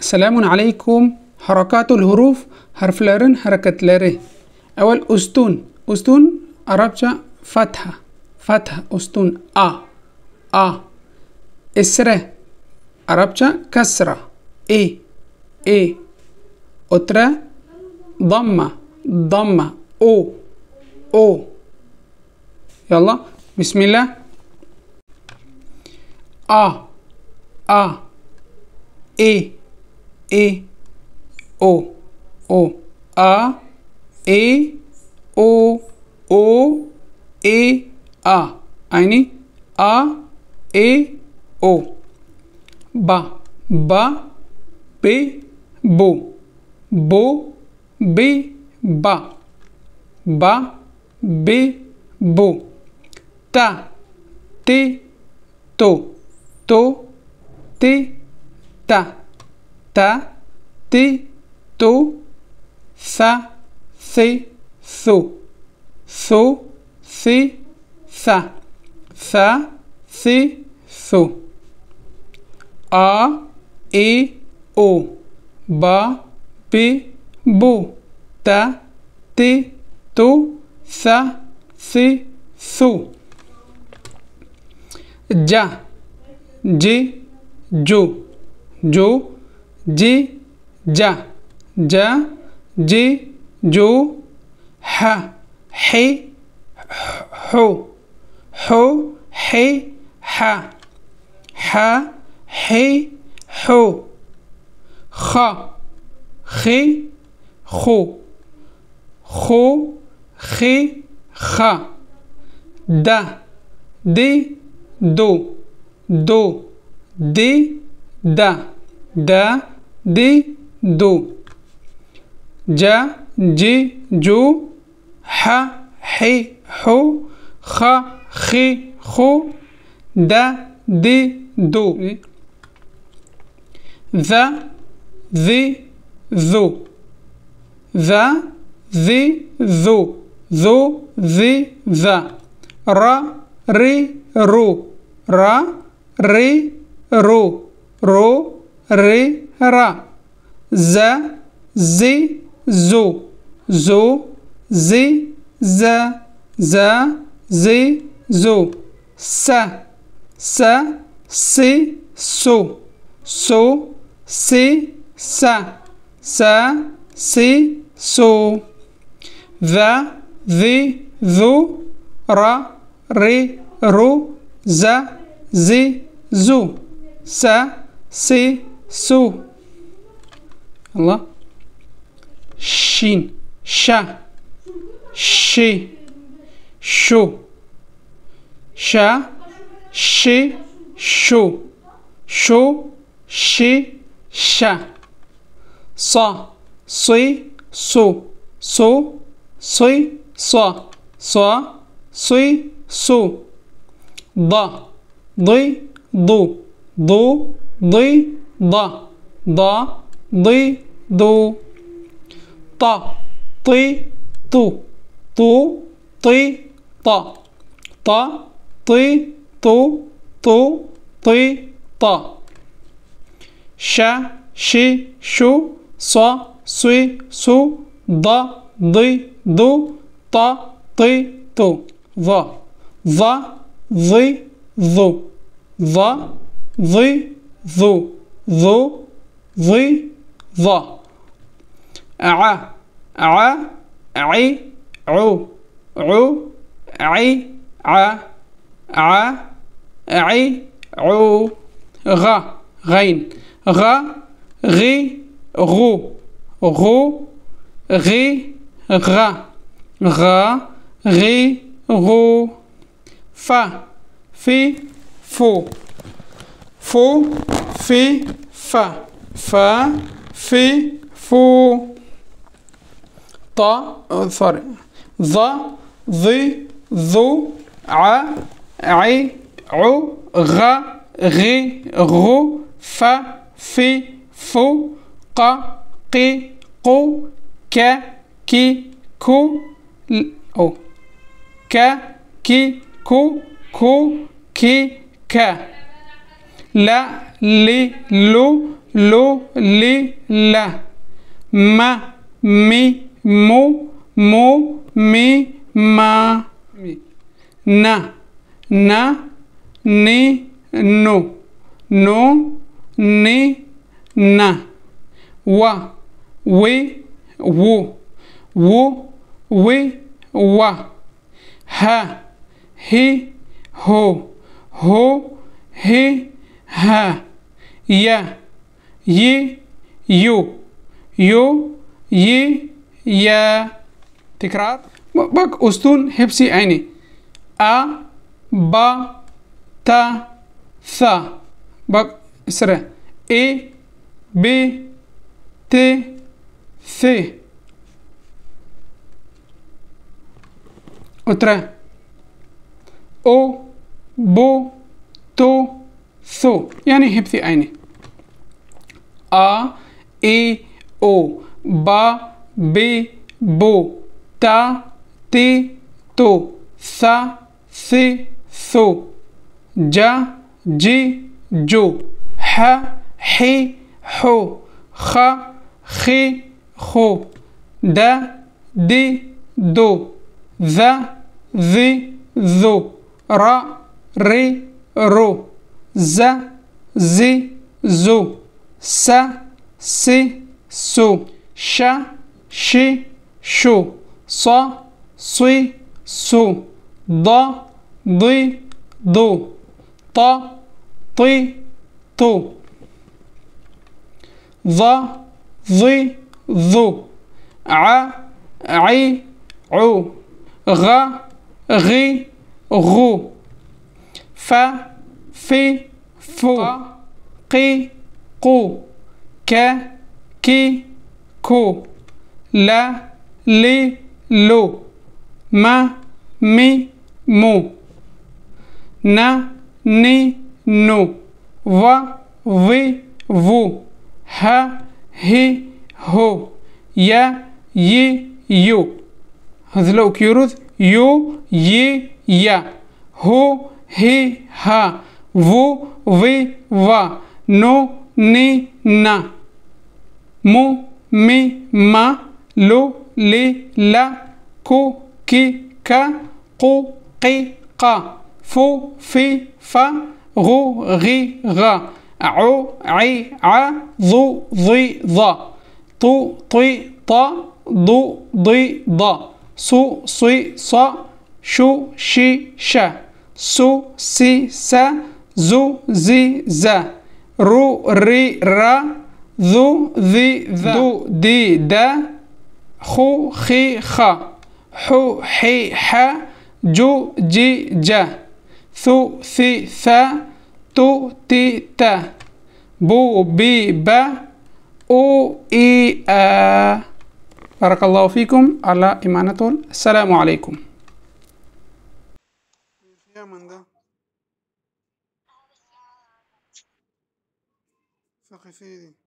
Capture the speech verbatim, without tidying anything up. السلام عليكم. حركات الحروف harflerin hareketleri. أول أستون. أستون Arapça فتحة. فتحة أستون أ أ. إسره Arapça كسرة إي إي. أترى ضمة ضمة أو أو. يلا بسم الله. أ أ إي إي O O A E O O E A. يعني A E O. با با بي بو بو بي با با بي بو. تا تي تو تو تي تا تا تي تو ثا ثي ثو ثو ثي ثا ثا ثي ثو. آ إي أو با بي بو تا تي تو ثا ثي ثو. جا جي جو جو جي جا جا جي جو. ح حي حو حو حي ح ح حي حو. خ خي خو خو خي خ. د دي دو دو دي دا دا دي دو. جا جي جو. ح حي حو. خ خي خو. د دي دو. ذا ذي ذو ذا ذي ذو ذو ذي ذا. را ري رو را ري رو رو ري را. ز زي زو زو زي ز ز زي زو. س س سي سو سو سي س س سي سو. ذا ذي ذو. را ري رو. ز زي زو. س سي سو. الله. شين شا شي شو شا شي شو شو شي شا. صا صي صو صو صي صا صا صي صو. ضا ضي ضو ضو ضي ضا ضا ضي ضو. طا طي طو طو طي طا طا طي طو طو طي طا. شا شي شو. صا صي صو. ضا ضي ضو. طا طي طو. ظا ظا ظي ظو ظا ظي ظو ظو ظي ظا. ع ع عي عو عو عي ع ع عي عو. غ غين غ غي غو غو غي غ غ غي غو. ف في فو فو في ف ف في فو. طا سوري. ظا ظي ظو. ع عي عو. غ غي غو. ف في فو. ق قي قو. ك كي كو. او ك كي كو كو كي ك. لا لي لو lo, les, la. Ma, mes, mo, mo, mes, ma. Na, na, né, no. Non, né, na. Wa, we, wo. Wo, we, wa. Ha, he, ho. Ho, he, ha. Ya, ye, yo. يو ي يا. تكرار بك أسطون هبسي عيني أ ب ت ث بك إسرة إ ب ت ث أترى أو بو تو ثو يعني هبسي عيني أ إ O, ba, be, bo, ta, te, to, sa, se, so, ja, je, jo, ha, he, ho, kha, khe, kho, da, de, do, za, ze, zo, ra, re, ro, za, ze, zo, sa, se, so, sha, she, sho, sa, si, so, da, di, do, ta, ti, to, za, zi, zo, a, i, o, ga, ghi, go, fa, fi, fo, qi, qo, ka, qui, co, la, les, l'eau, ma, mi, mo, na, ni, no, va, vi, vous, ha, he, ho, ya, yi, yo. هذا لو كيروز يو يي يا هو هي ها vous vi va no ni na Mo, mi, ma, lo, les, la, co, qui, ca, co, qui, ca, fo, fi, fa, ro, ri, ra, o, i, a, zo, zi, za, to, ti, ta, do, di, da, so, si, sa, sho, shi, sha, so, si, sa, zo, zi, za, ro, ri, ra, ذو ذي ذا دو دي دا خو خي خا حو حي حا جو جي جا ثو ثي ثا تو تي تا بو بي با او اي آ. بارك الله فيكم على إمانة. السلام عليكم. يا من ده ثقفي